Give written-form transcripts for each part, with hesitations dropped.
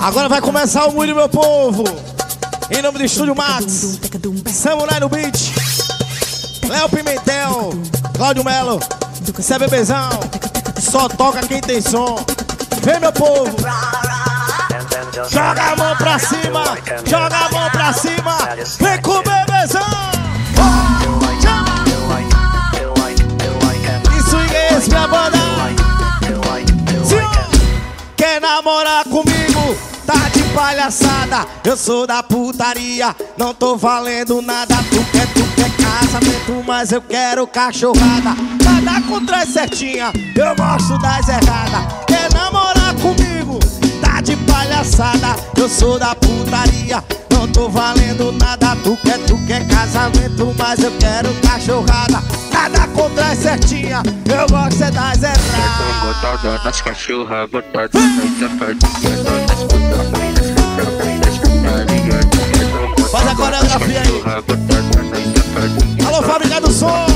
Agora vai começar o Muri, meu povo. Em nome do Estúdio Max, Samurai no beat, Léo Pimentel, Cláudio Mello, Cé Bebezão. Só toca quem tem som. Vem, meu povo. Joga a mão pra cima, joga a mão pra cima. Vem com o Bebezão. Isso é esse, minha banda. Quer namorar comigo? Tá de palhaçada. Eu sou da putaria, não tô valendo nada. Tu quer casamento, mas eu quero cachorrada. Nada contra as certinhas, eu gosto das erradas. Quer namorar comigo? Tá de palhaçada. Eu sou da putaria, não tô valendo nada. Tu quer casamento, mas eu quero cachorrada. Nada contra as certinhas, eu gosto é das erradas. Eu tô botando nas cachorras, botando nas sapatinhas, nas putadas. Faz a coreografia aí. Alô, fábrica do som.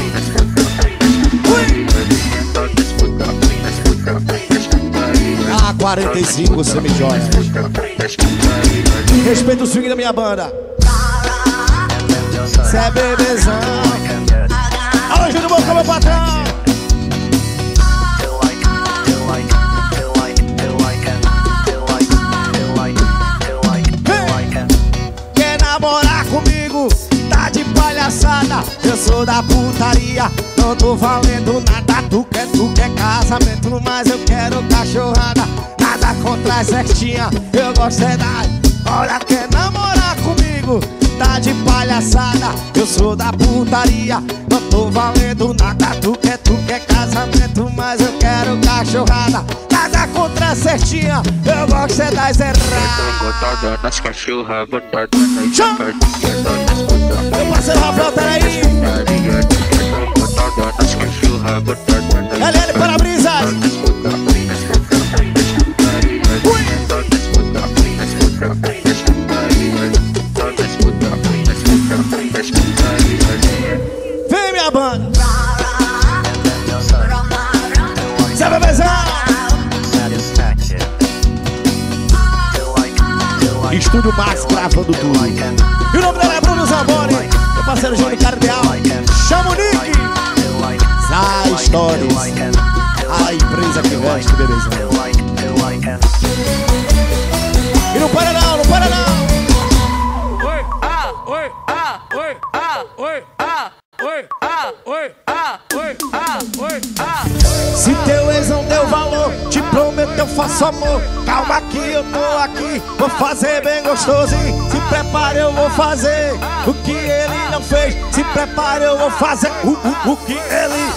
A45 semi-joia. Respeita o swing da minha banda. Cê é bebezão. Alô, Júlio, boca, meu patrão. Quer namorar comigo? Tá de palhaçada. Eu sou da putaria, não tô valendo nada. Tu quer casamento, mas eu quero cachorrada. Nada contra as certinhas, eu gosto é da... Olha, quer namorar comigo? Tá de palhaçada, eu sou da putaria, não tô valendo nada. Tu quer casamento, mas eu quero cachorrada. Nada contra as certinhas, eu gosto é das erradas. Meu parceiro Rafael, tá aí? LL para brisas. Vem, minha banda. Zé Bebezão. Estúdio Max gravando tudo. E o nome dela é Bruno Zamore. Meu parceiro Júlio Cardeal. Chama o Nirqui. Sá Stories. A empresa que gosta de Bebezão. E não para não, não para não. Se teu ex não deu valor, te prometo eu faço amor. Calma que eu tô aqui, vou fazer bem gostosinho. Se prepare, eu vou fazer o que ele não fez. Se prepare, eu vou fazer o que ele...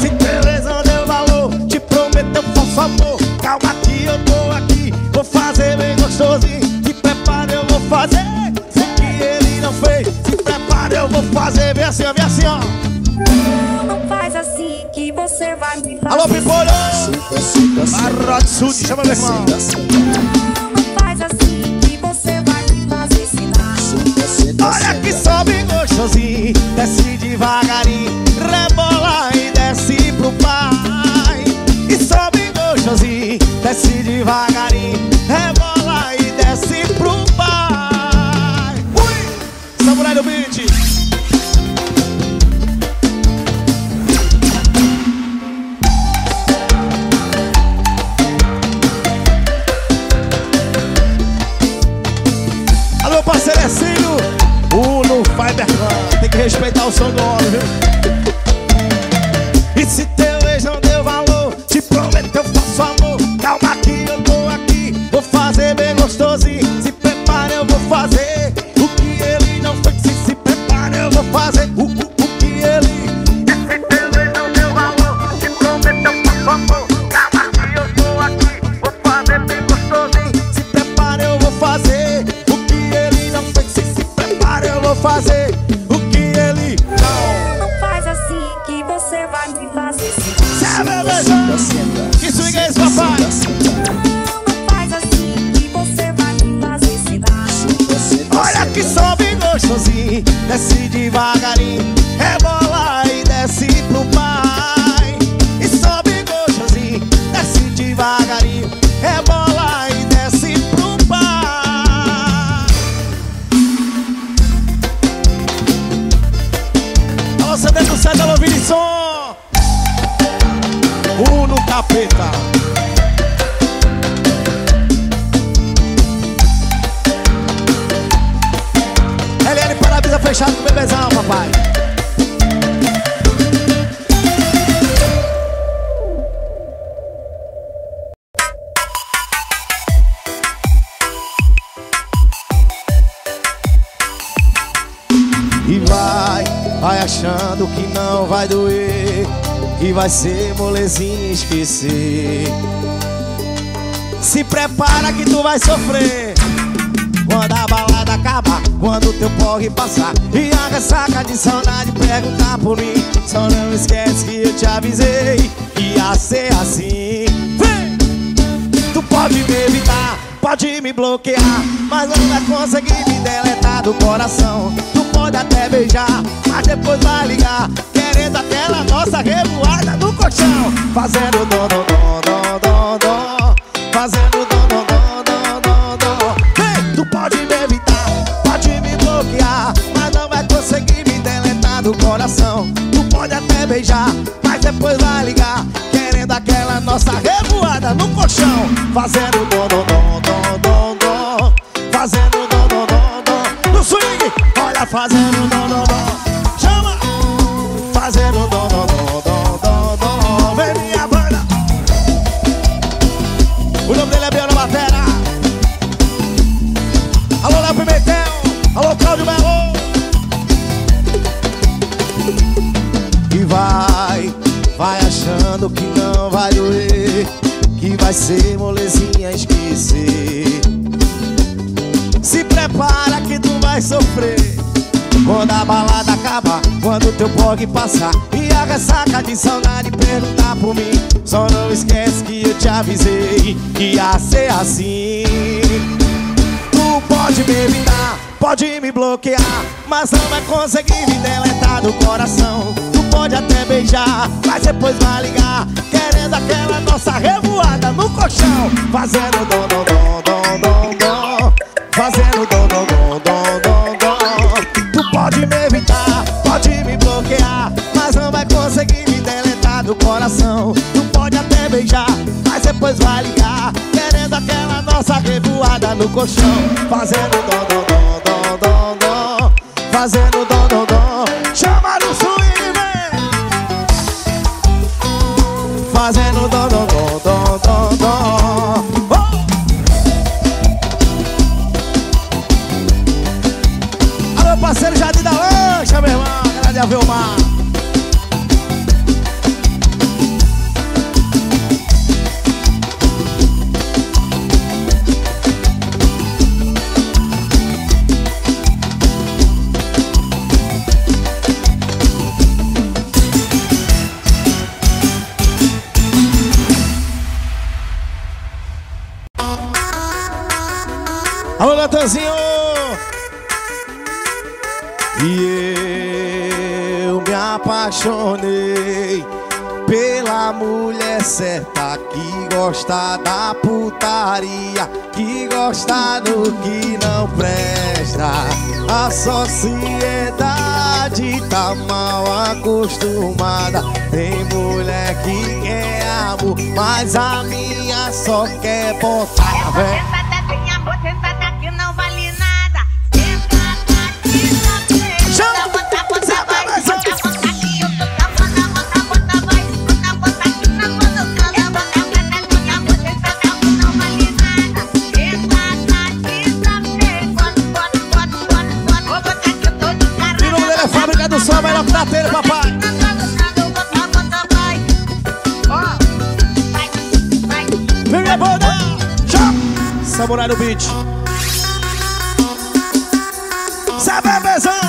Se teu ex não deu valor, te prometo eu faço amor. Calma que eu tô aqui, vou fazer bem gostosinho. Se prepare, eu vou fazer o que ele não fez. Se prepare, eu vou fazer bem assim, ó, bem assim, ó. Não faz assim que você vai me fazer. Alô, Piporão! Marrote Sul, chama meu irmão. Não faz assim que você vai me fazer ensinar. Olha que sobe gostosinho, desce devagarinho, rebola e desce pro pai. E sobe gostosinho, desce devagarinho, rebola e desce pro pai. Ui! Samurai do beat. Assílio, no Fiber Plan. Tem que respeitar o som do homem, viu? E se teu ex não deu valor, te prometo eu faço amor. Calma que eu tô aqui, vou fazer bem gostosinho. Se prepara, eu vou fazer o que ele não fez. Se prepara, eu vou fazer o que ele... E se teu ex não deu valor, te prometo eu faço amor. Calma que eu tô aqui, vou fazer bem gostosinho. Se prepara, eu vou fazer. Fazer o que ele não faz assim que você vai me fazer. capeta. LN parabéns, fechado com o bebezão, papai. E vai achando que não vai doer, e vai ser molezinho esquecer. Se prepara que tu vai sofrer quando a balada acabar, quando teu porre passar e a ressaca de saudade perguntar por mim. Só não esquece que eu te avisei que ia ser assim. Vem! Tu pode me evitar, pode me bloquear, mas não vai conseguir me deletar do coração. Tu pode até beijar, mas depois vai ligar querendo aquela nossa revoada no colchão. Fazendo dom, dom, dom, dom, dom, dom. Fazendo dom, dom, dom, dom, dom, dom. Vem! Tu pode me evitar, pode me bloquear, mas não vai conseguir me deletar do coração. Tu pode até beijar, mas depois vai ligar querendo aquela nossa revoada no colchão. Fazendo dom, dom, dom, dom, dom, dom. Fazendo dom, dom, dom, dom. No swing! Olha, fazendo dom, dom, dom. Fazendo dom, dom, dom, dom, dom, dom. Vem minha banda. O nome dele é Biano Batera. Alô, Léo Pimentel. Alô, Cláudio Mello. E vai achando que não vai doer, que vai ser molezinha esquecer. Se prepara que tu vai sofrer quando a balada acabar, quando teu porre passar e a ressaca de saudade perguntar por mim. Só não esquece que eu te avisei que ia ser assim. Tu pode me evitar, pode me bloquear, mas não vai conseguir me deletar do coração. Tu pode até beijar, mas depois vai ligar querendo aquela nossa revoada no colchão. Fazendo dom, dom, dom, dom, dom, dom. Fazendo dom, dom, dom, dom, dom, dom. Pode me evitar, pode me bloquear, mas não vai conseguir me deletar do coração. Tu pode até beijar, mas depois vai ligar querendo aquela nossa revoada no colchão. Fazendo dom, dom, dom, dom, dom, dom. Fazendo dom, dom, dom. Chama no swing, vem. Fazendo dom, dom, dom, dom, dom, dom. Parceiro Jardim da Lancha, meu irmão, galera de Avelmar. Alô, Natanzinho! E eu me apaixonei pela mulher certa, que gosta da putaria, que gosta do que não presta. A sociedade tá mal acostumada, tem mulher que quer amor, mas a minha só quer botar, velho. Samurai no beat. Cê é bebezão.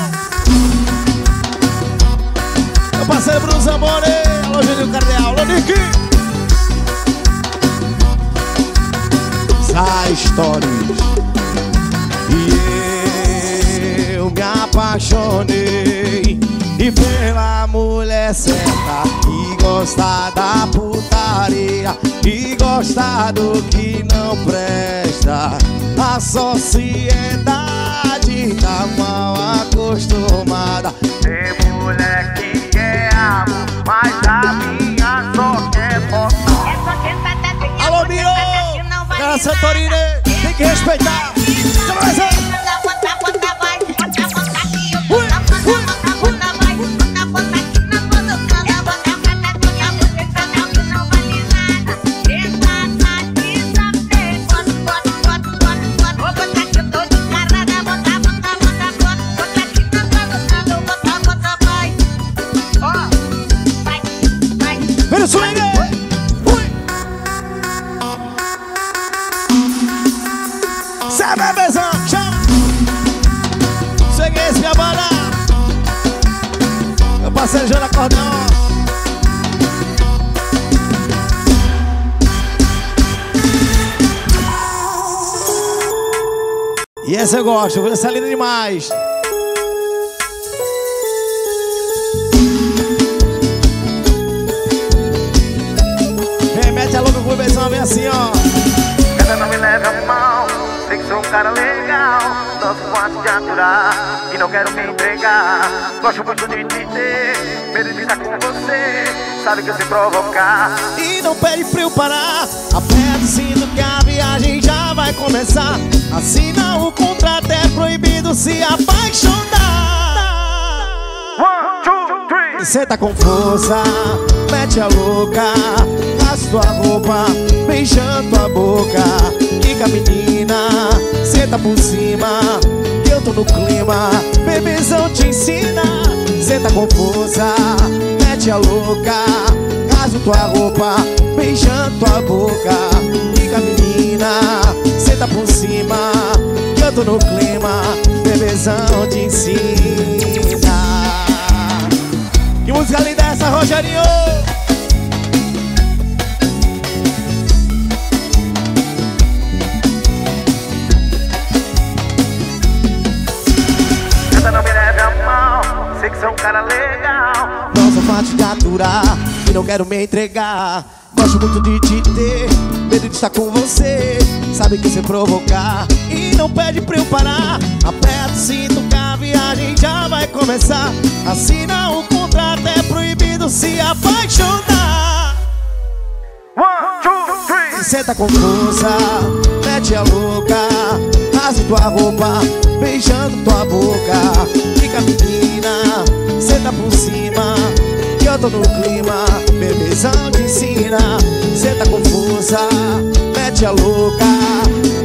Eu passei pro Zamore. Alô, Júlio Cardeal, alô, Nirqui. Sá Stories. E eu me apaixonei e pela mulher certa, que gosta da putaria, que gosta do que não presta. A sociedade tá mal acostumada, tem mulher que quer amor, mas a minha só quer botar. Santorine, tem que respeitar. E essa eu gosto, essa é linda demais. Quem mete a louca com o vem assim, ó. Ela não me leva mal, sei que sou um cara legal. Nosso fato de aturar e não quero me entregar. Gosto muito de te ter, medo de estar com você. Sabe que eu sei provocar e não pede pra eu parar. Aperto-se que a viagem já vai começar. Assina o contrato, é proibido se apaixonar. 1, 2, 3. Senta com força, mete a louca. Rasga sua roupa, beijando a boca. Quica menina, senta por cima, que eu tô no clima. Bebezão te ensina. Senta com força, mete a louca. Rasga tua roupa, beijando tua boca. Menina, senta por cima, que eu tô no clima. Bebezão te ensina. Que música linda é essa, Rogerinho? Essa não me leva mal, sei que sou um cara legal. Não sou fácil de aturar e não quero me entregar. Gosto muito de te ter, medo de estar com você. Sabe que se provocar e não pede pra eu parar. Aperto, sinto que a viagem já vai começar. Assina o contrato, é proibido se apaixonar. 1, 2, 3. Senta com força, mete a louca. Rasga tua roupa, beijando tua boca. Fica menina, senta por cima, que eu tô no clima. Bebezão te ensina. Senta com força, mete a louca.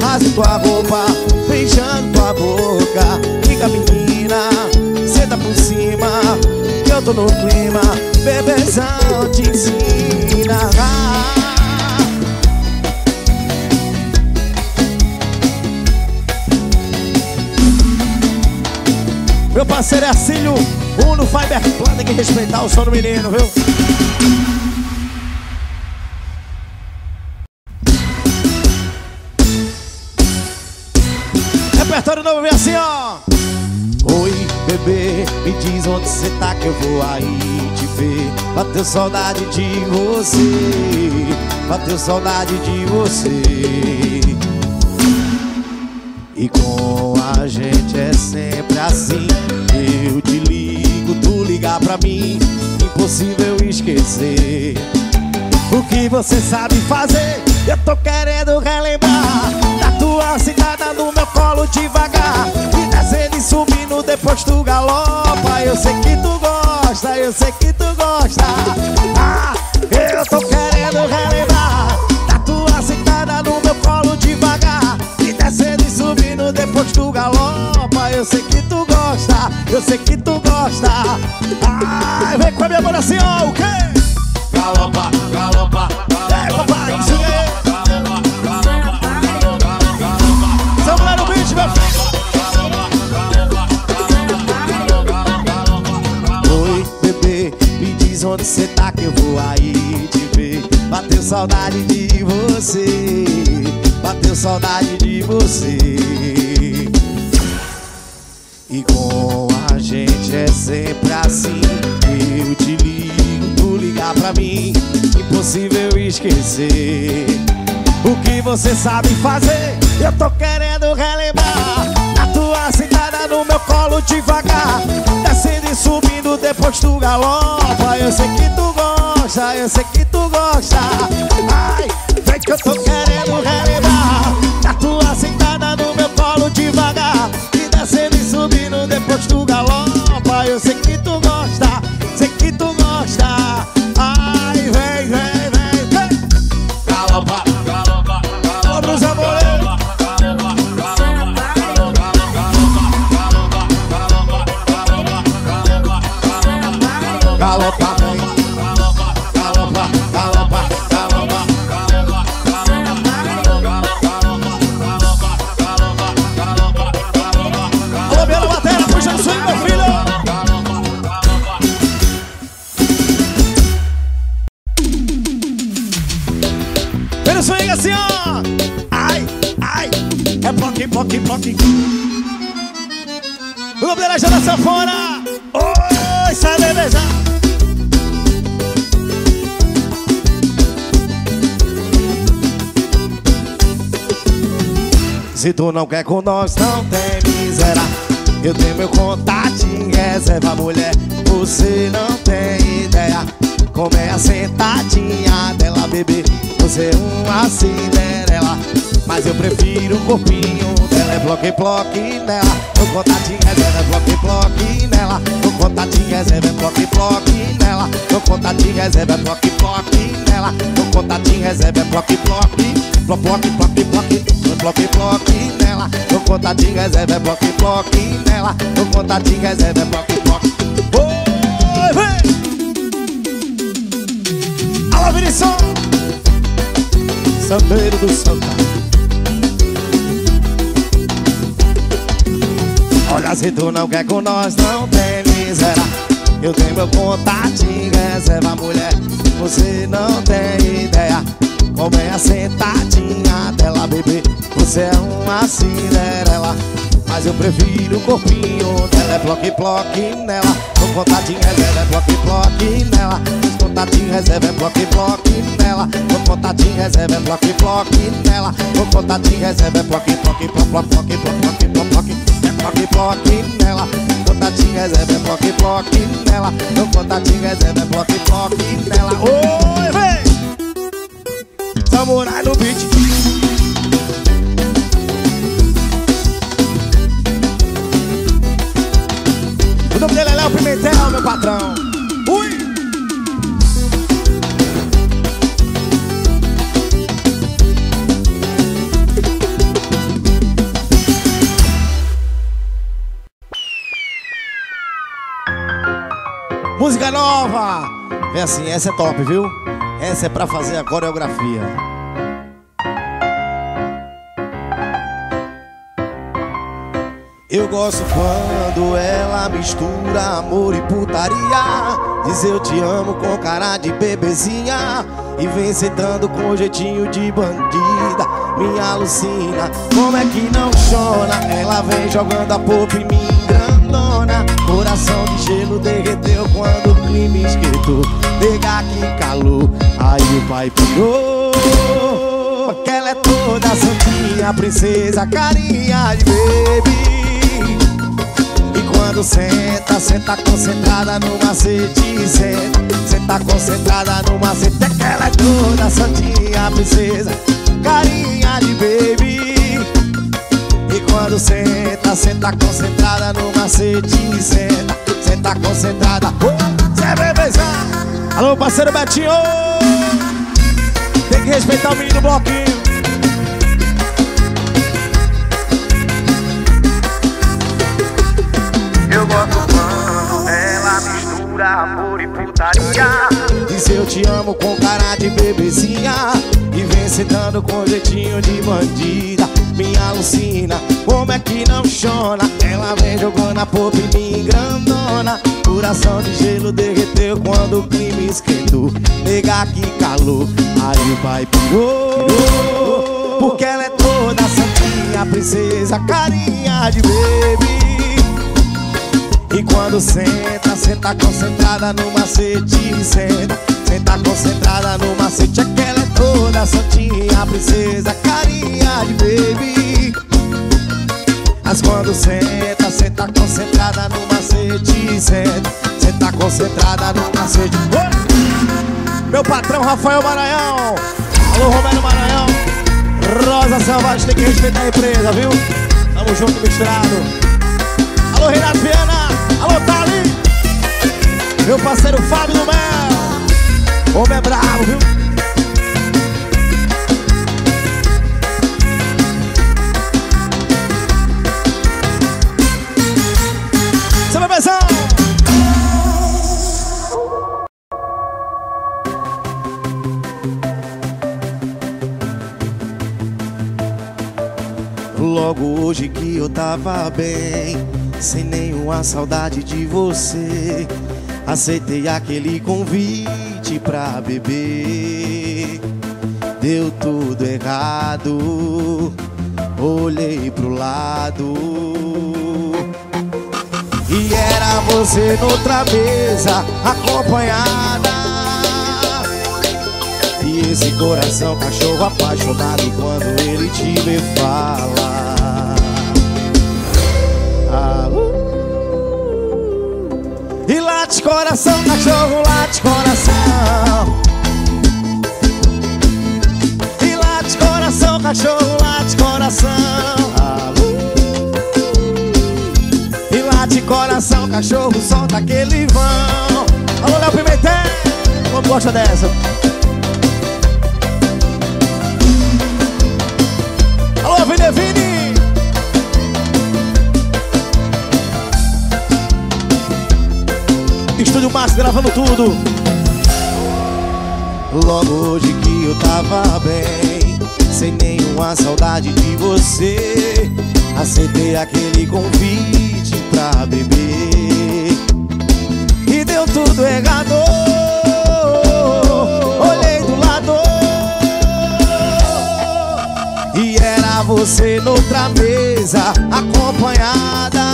Rasga tua roupa, beijando tua boca. Fica menina, senta por cima, que eu tô no clima. Bebezão te ensina. Meu parceiro é Assílio, um no Fiber Plan, tem que respeitar o som do menino, viu? Repertório novo vem assim, ó. Oi, bebê, me diz onde cê tá que eu vou aí te ver. Bateu saudade de você, bateu saudade de você. E com a gente é sempre assim. Eu te ligo, tu ligar pra mim. Impossível esquecer o que você sabe fazer. Eu tô querendo relembrar da tua cidade no meu colo devagar. E descendo e subindo, depois tu galopa. Eu sei que tu gosta, eu sei que tu gosta. Ah, eu tô querendo relembrar da tua cidade no meu colo devagar. Descendo e subindo, depois tu galopa. Eu sei que tu gosta, eu sei que tu gosta. Ai, vem com a minha mão assim, ó, o quê? Galopa, galopa, galopa. É, papai, isso é. Galopa, galopa, galopa, galopa. São lá no beat, meu filho. Oi, bebê, me diz onde cê tá que eu vou aí te ver. Bateu saudade de você, bateu saudade de você. E com a gente é sempre assim. Eu te ligo, tu ligar pra mim. Impossível esquecer o que você sabe fazer. Eu tô querendo relembrar a tua sentada no meu colo devagar. Descendo e subindo, depois tu galopa. Eu sei que tu gosta, eu sei que tu gosta. Ai, vem que eu tô querendo relembrar o swing assim, ó. Ai, ai, é bloque, bloque, bloque. Lobreira já da sanfona. Oi, sai beleja. Se tu não quer com nós, não tem miséria. Eu tenho meu contato em reserva, mulher. Você não tem ideia como é a sentadinha dela, bebê. Você é uma Cinderela, mas eu prefiro o corpinho dela. É bloque, bloque nela. O contatinho reserva é bloque, bloque nela. O contatinho reserva é bloque, bloque nela. O contatinho reserva é bloque, bloque nela. O contatinho reserva é bloque, bloque. Bloque, bloque, bloque, bloque. Bloque, bloque nela. O contatinho reserva é bloque, bloque nela. O contatinho reserva é bloque, bloque. Oi, vem! Alô, Vinição! Sandero do Santa. Olha, se tu não quer com nós, não tem miséria. Eu tenho meu contatinho, reserva, mulher. Você não tem ideia como é a sentadinha dela, bebê. Você é uma Cinderela, mas eu prefiro o corpinho dela. É bloque, bloque nela. O contatinho reserva é bloque, bloque nela. O contatinho reserva é bloque, bloque nela. O contatinho reserva é bloque, bloque nela. O contatinho reserva é bloque, bloque, bloque, bloque, bloque, bloque. É bloque, bloque nela. O contatinho reserva é bloque, bloque nela. O contatinho reserva é bloque, bloque nela. Oi, vem! Samurai no beat. O nome dele é Léo Pimentel, meu patrão. Ui! Música nova! É assim, essa é top, viu? Essa é pra fazer a coreografia. Eu gosto quando ela mistura amor e putaria. Diz eu te amo com cara de bebezinha e vem sentando com jeitinho de bandida. Me alucina, como é que não chora? Ela vem jogando a popa e me engrandona. Coração de gelo derreteu quando o clima esquentou. Nega que calou, aí o pai pegou. Porque ela é toda santinha, princesa, carinha de baby. Quando senta, senta concentrada no macete. Senta concentrada no macete. É que ela é toda santinha, princesa, carinha de baby. E quando senta, senta concentrada no macete. Senta concentrada. Cê é bebezão. Alô, parceiro Betinho. Tem que respeitar o menino do bloquinho. Eu gosto quando ela mistura amor e putaria. Diz eu te amo com cara de bebezinha e vem sentando com jeitinho de bandida. Me alucina, como é que não chora? Ela vem jogando a popa e me engrandona. Coração de gelo derreteu quando o clima esquentou. Nega que calou, aí o pai pegou. Porque ela é toda santinha, princesa, carinha de baby. E quando senta, senta concentrada no macete. Senta concentrada no macete. É que ela é toda santinha, princesa, carinha de baby. Mas quando senta, senta concentrada no macete. Senta concentrada no macete. Meu patrão Rafael Maranhão. Alô, Romero Maranhão. Rosa Selvagem, tem que respeitar a empresa, viu? Tamo junto, misturado. Alô, Renato Viana. Alô, tá ali, meu parceiro Fábio Mel. Homem é bravo, viu? Seu bebezão. Logo hoje que eu tava bem, sem nenhuma saudade de você, aceitei aquele convite pra beber. deu tudo errado. Olhei pro lado e era você noutra mesa, acompanhada. E esse coração cachorro apaixonado quando ele te vê fala. Ah, E late coração, cachorro, late coração. Cachorro late coração, e late coração, cachorro solta aquele vão. Alô, Léo Pimentel, como gosta dessa? Alô, Vini, Vini. Estúdio Max gravando tudo. Logo hoje que eu tava bem, sem nenhuma saudade de você, aceitei aquele convite pra beber e deu tudo errado. Olhei do lado e era você noutra mesa, acompanhada.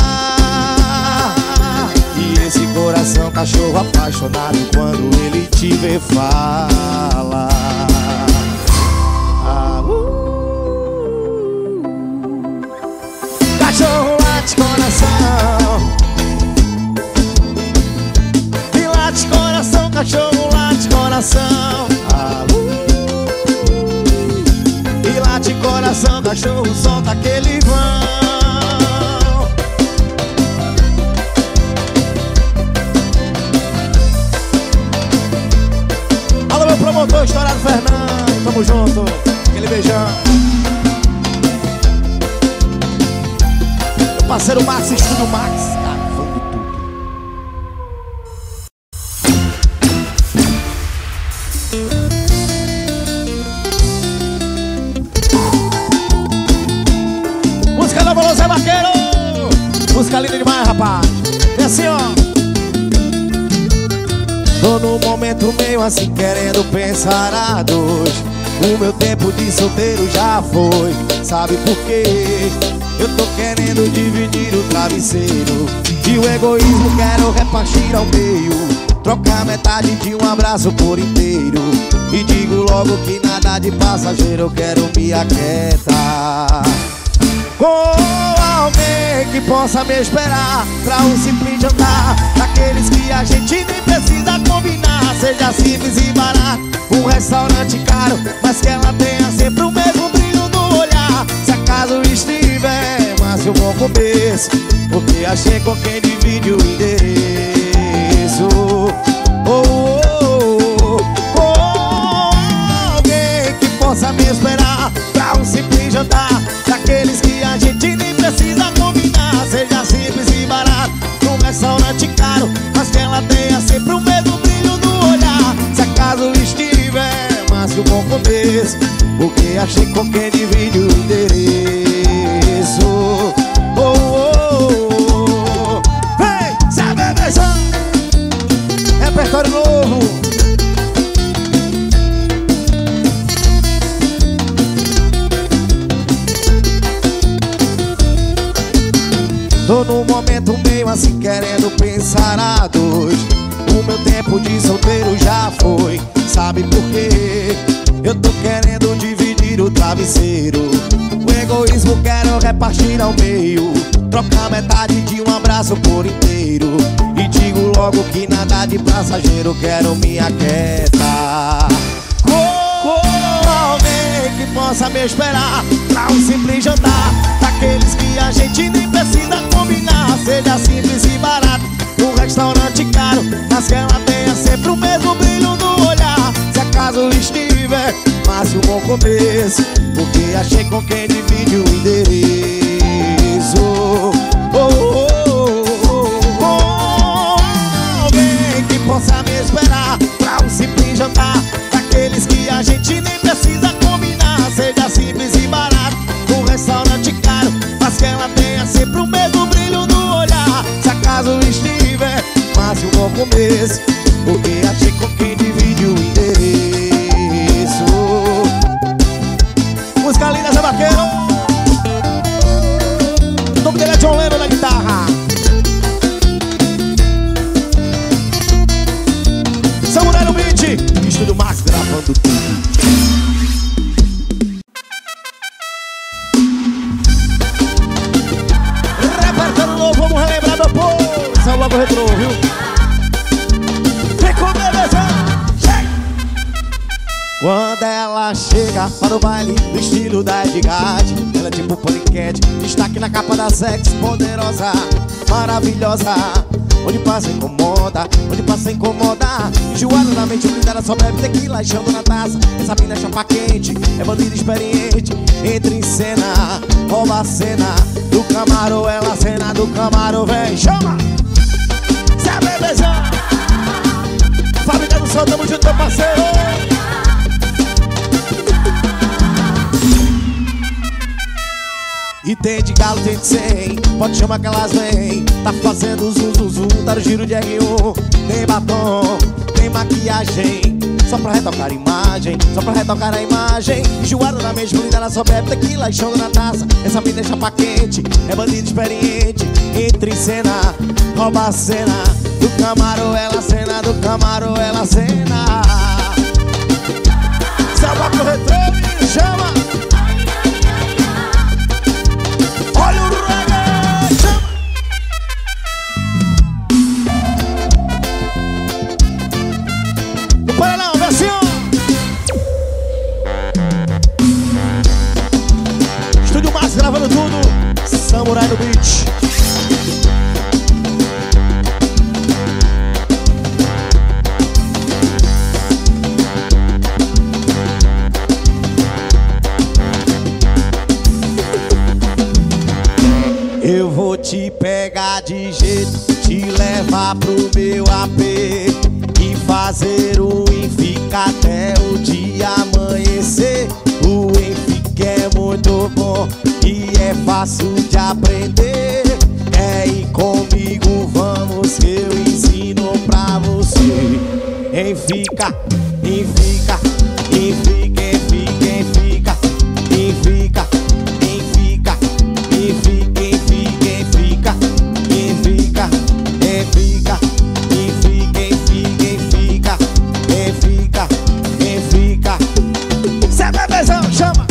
E esse coração cachorro apaixonado quando ele te vê fala. Cachorro late coração, e late coração, cachorro late coração, e late coração, cachorro solta aquele vão. Alô, meu promotor estourado Fernando, tamo junto, aquele beijão. Parceiro Max, Estúdio Max, gravando tudo. Música do Bolo Zé Marqueiro. Música linda demais, rapaz. É assim, ó. Tô num momento meio assim, querendo pensar a dois. O meu tempo de solteiro já foi, sabe por quê? Eu tô querendo dividir o travesseiro e o egoísmo quero repartir ao meio, trocar metade de um abraço por inteiro. E digo logo que nada de passageiro, eu quero me aquietar com alguém que possa me esperar pra um simples jantar, daqueles que a gente nem precisa combinar. Seja simples e barato, um restaurante caro, mas que ela tenha sempre o mesmo brilho no olhar. Se acaso estiver, mas eu vou comer, porque achei com quem divide o endereço. Alguém que possa me esperar pra um simples jantar, daqueles que a gente nem precisa combinar. Seja simples e barato, um restaurante caro, mas que ela tenha sempre o mesmo brilho no olhar. Se acaso estiver, mas eu vou comer, porque achei com quem divide o endereço. Vem, se abebejar. Repertório novo. Tô num momento meio assim, querendo pensar a dois. O meu tempo de solteiro já foi, sabe por quê? Eu tô querendo dividir o travesseiro, o egoísmo quero repartir ao meio, trocar metade de um abraço por inteiro. E digo logo que nada de passageiro, quero me aquietar com alguém que possa me esperar pra um simples jantar, daqueles que a gente nem precisa combinar. Seja simples e barato, um restaurante caro, mas que ela tenha sempre o mesmo brilho no olhar. Se acaso estiver, mas um bom começo, porque achei com quem divide o endereço. Alguém que possa me esperar pra um simples jantar, daqueles que a gente nem precisa combinar. Seja simples e barato, um restaurante caro, mas que ela tenha sempre o mesmo brilho no olhar. Se acaso estiver, mas um bom começo, porque achei com quem divide o endereço. gravando tudo. Repertório novo, vamos relembrar depois. Só logo retrô, viu? Ficou beleza. Quando ela chega para o baile do estilo da Edgard, ela é tipo poliquete, destaque na capa da Sex, poderosa, maravilhosa. Onde passa incomoda, onde passa incomoda. Enjoada na mente, o brilho dela só bebe tequila e chama na taça. Essa mina é chapa quente, é bandida experiente. Entra em cena, rouba a cena do camarô, ela a cena do camarô, vem, chama! Se a bebezão Fábrica do Sol, tamo junto, parceiro. E tem de galo, tem de 100, pode chamar que elas vêm. Tá fazendo zum, tá no giro de R1. Tem batom, tem maquiagem, só pra retocar a imagem, só pra retocar a imagem. Enjoada na mesma linda, ela só bebe tequila e chama na taça. Essa mina é chapa quente, é bandida experiente. Entra em cena, rouba a cena do camarô, ela cena do camarô, ela cena. Salva pro retrô, chama! Samurai no beat. Eu vou te pegar de jeito, te levar pro meu apê e fazer o Enfica até o dia amanhecer. O Enfica é muito bom e é fácil de aprender. É ir comigo, vamos que eu ensino pra você. Enfica, enfica, enfica, enfica, enfica, enfica, enfica, enfica, enfica, enfica, enfica, enfica, enfica, enfica. Cê é bebezão, chama!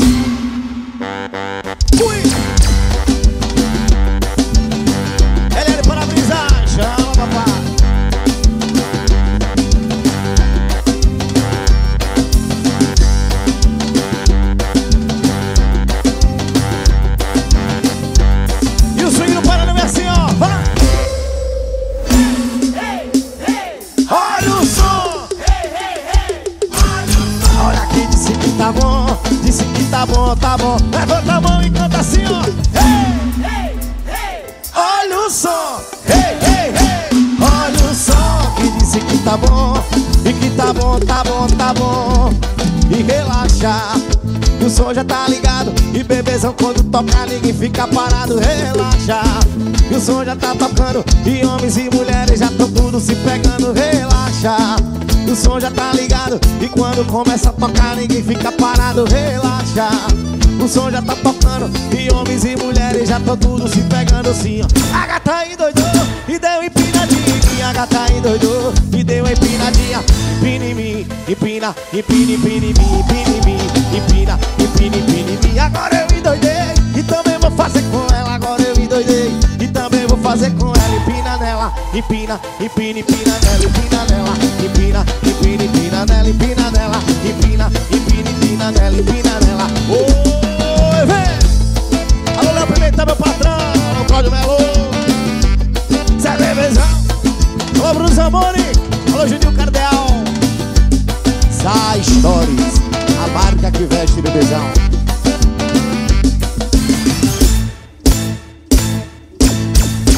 Tá bom, levanta a mão e canta assim, ó. Ei, ei, ei. Olha o som, ei, ei, ei. Olha o som que disse que tá bom, e que tá bom, tá bom, tá bom. E relaxa, o som já tá ligado. E bebezão quando toca, ninguém fica parado. Relaxa, o som já tá tocando. E homens e mulheres já tão tudo se pegando. Relaxa, o som já tá ligado. E quando começa a tocar, ninguém fica parado. Relaxa, o som já tá tocando. E homens e mulheres já tão tudo se pegando assim, ó. A gata endoidou e deu empinadinha. E a gata endoidou e deu empinadinha. Empina em mim, empina, empina, empina em mim, empina em mim, empina, empina, empina em mim. Agora eu endoidei e também vou fazer com ela. Agora eu endoidei e também vou fazer com ela. Empina nela, empina, empina, empina nela, empina nela, empina, empina, empina nela, empina nela, empina, empina, empina nela, empina nela. Oi, vem! Alô, Léo Pimentel, meu patrão, o Cláudio Mello. Zé Bebezão, alô, pro Zamore, alô, Júlio, Cardeal. Sá Stories, a marca que veste bebezão.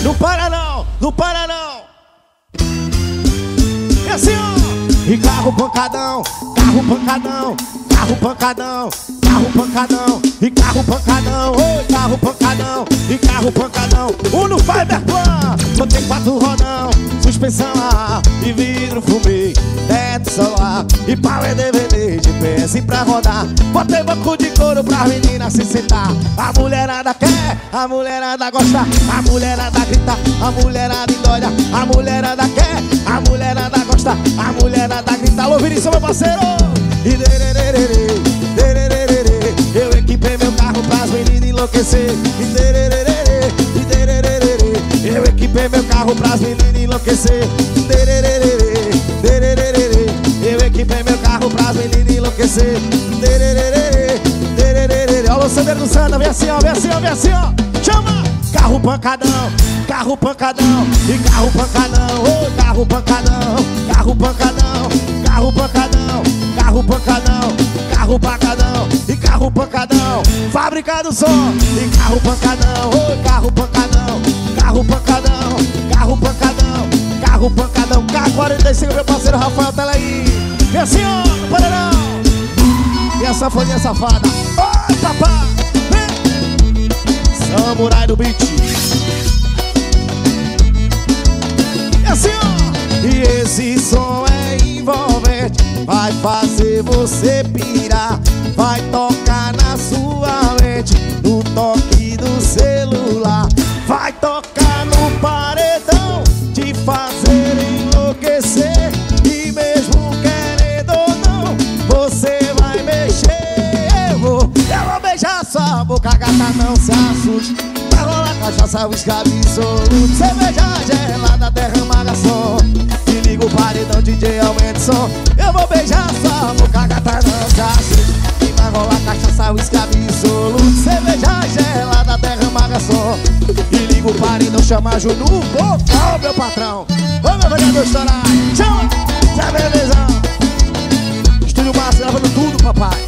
Não para não, não para não. E assim, ó. E carro pancadão, carro pancadão, carro pancadão, carro pancadão, e carro pancadão, oi, carro pancadão, e carro pancadão. No Fiber Plan, só tem 4 rodão, suspensão a ar, e vidro fumê, teto solar, e power DVD de PS pra rodar. Botei banco de couro pra menina se sentar. A mulherada quer, a mulherada gosta, a mulherada grita, a mulherada endoida, a mulherada quer. a mulherada gosta, a mulherada grita. Alô, Vinícius, meu parceiro! Eu equipei meu carro pras meninas enlouquecer. Eu equipei meu carro pras meninas enlouquecer. Eu equipei meu carro pras meninas enlouquecer. Alô, Sandero do Santa, vem assim, ó, vem assim, ó, vem assim, ó. Chama! Carro pancadão, carro pancadão, e carro pancadão, ô, oh, carro pancadão, carro pancadão, carro pancadão, carro pancadão, carro pancadão, e carro pancadão, fábrica do som, e carro pancadão, ô, oh, carro pancadão, carro pancadão, carro pancadão, carro pancadão, K45, meu parceiro Rafael, tá aí, e assim, ó, poderão, e a sanfoninha safada, ô, oh, papá, Samurai do beat. É assim, ó. E esse som é envolvente, vai fazer você pirar, vai tocar na sua mente, no toque do celular, vai tocar no paredão, te fazer enlouquecer, e mesmo querendo ou não, você vai mexer. Eu vou beijar sua boca, gata, não se assuste. Vai rolar cachaça, uísque, absorvente, cerveja gelada, derramada só. Me liga o paredão, DJ aumenta o som. Eu vou beijar sua boca, gata, não se assuste. E vai rolar cachaça, uísque, absorvente, cerveja gelada, derramada só. Me liga o paredão, chama a Júlio no vocal, meu patrão. Ô, meu vereador estourar, chama, já beleza. Estúdio Márcio, gravando tudo, papai.